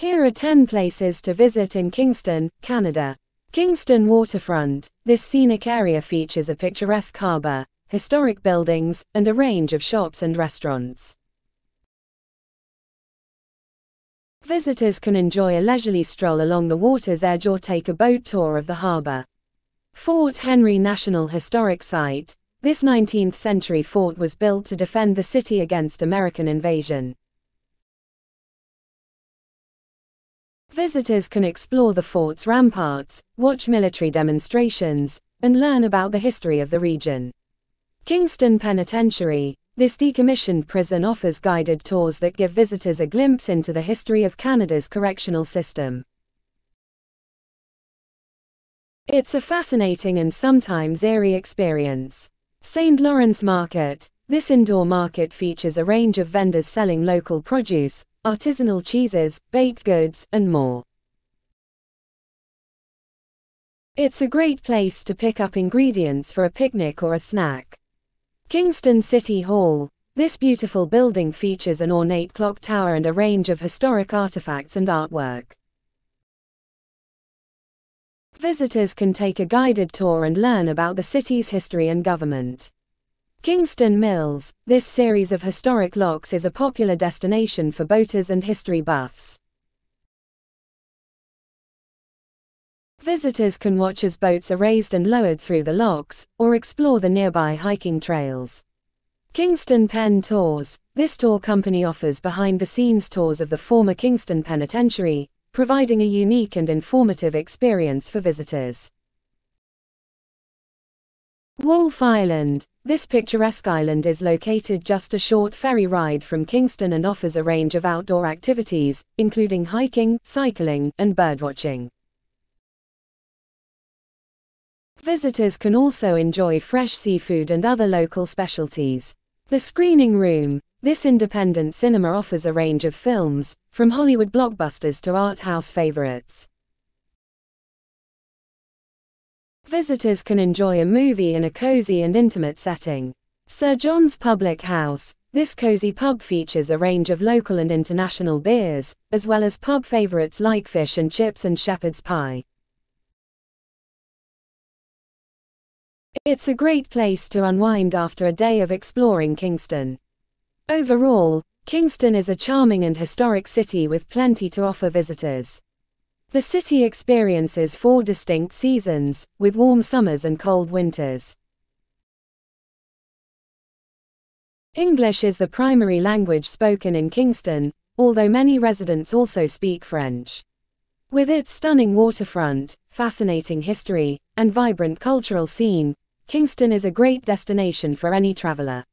Here are 10 places to visit in Kingston, Canada. Kingston Waterfront. This scenic area features a picturesque harbor, historic buildings, and a range of shops and restaurants. Visitors can enjoy a leisurely stroll along the water's edge or take a boat tour of the harbor. Fort Henry National Historic Site. This 19th-century fort was built to defend the city against American invasion. Visitors can explore the fort's ramparts, watch military demonstrations, and learn about the history of the region. Kingston Penitentiary. This decommissioned prison offers guided tours that give visitors a glimpse into the history of Canada's correctional system. It's a fascinating and sometimes eerie experience. St. Lawrence Market. This indoor market features a range of vendors selling local produce, artisanal cheeses, baked goods, and more. It's a great place to pick up ingredients for a picnic or a snack. Kingston City Hall. This beautiful building features an ornate clock tower and a range of historic artifacts and artwork. Visitors can take a guided tour and learn about the city's history and government. Kingston Mills. This series of historic locks is a popular destination for boaters and history buffs. Visitors can watch as boats are raised and lowered through the locks, or explore the nearby hiking trails. Kingston Pen Tours. This tour company offers behind-the-scenes tours of the former Kingston Penitentiary, providing a unique and informative experience for visitors. Wolf Island. This picturesque island is located just a short ferry ride from Kingston and offers a range of outdoor activities, including hiking, cycling, and birdwatching. Visitors can also enjoy fresh seafood and other local specialties. The Screening Room. This independent cinema offers a range of films, from Hollywood blockbusters to art house favorites. Visitors can enjoy a movie in a cozy and intimate setting. Sir John's Public House. This cozy pub features a range of local and international beers, as well as pub favorites like fish and chips and shepherd's pie. It's a great place to unwind after a day of exploring Kingston. Overall, Kingston is a charming and historic city with plenty to offer visitors. The city experiences 4 distinct seasons, with warm summers and cold winters. English is the primary language spoken in Kingston, although many residents also speak French. With its stunning waterfront, fascinating history, and vibrant cultural scene, Kingston is a great destination for any traveler.